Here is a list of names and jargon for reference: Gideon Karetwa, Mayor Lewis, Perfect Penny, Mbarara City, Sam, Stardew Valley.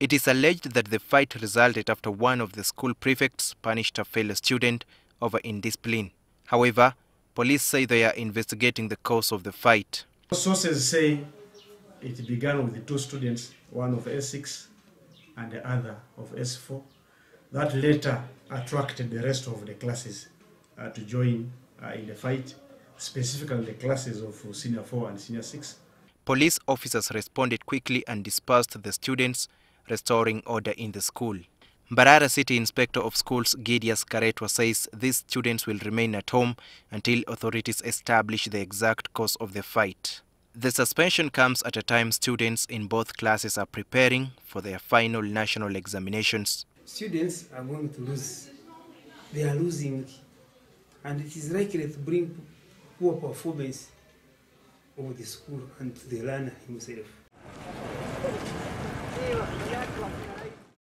It is alleged that the fight resulted after one of the school prefects punished a fellow student over indiscipline. However, police say they are investigating the cause of the fight. Sources say it began with the two students, one of S6 and the other of S4, that later attracted the rest of the classes to join in the fight, specifically the classes of Senior 4 and Senior 6. Police officers responded quickly and dispersed the students, restoring order in the school. Mbarara City Inspector of Schools Gideon Karetwa says these students will remain at home until authorities establish the exact cause of the fight. The suspension comes at a time students in both classes are preparing for their final national examinations. Students are going to lose. They are losing, and it is likely to bring poor performance of the school and the learner himself.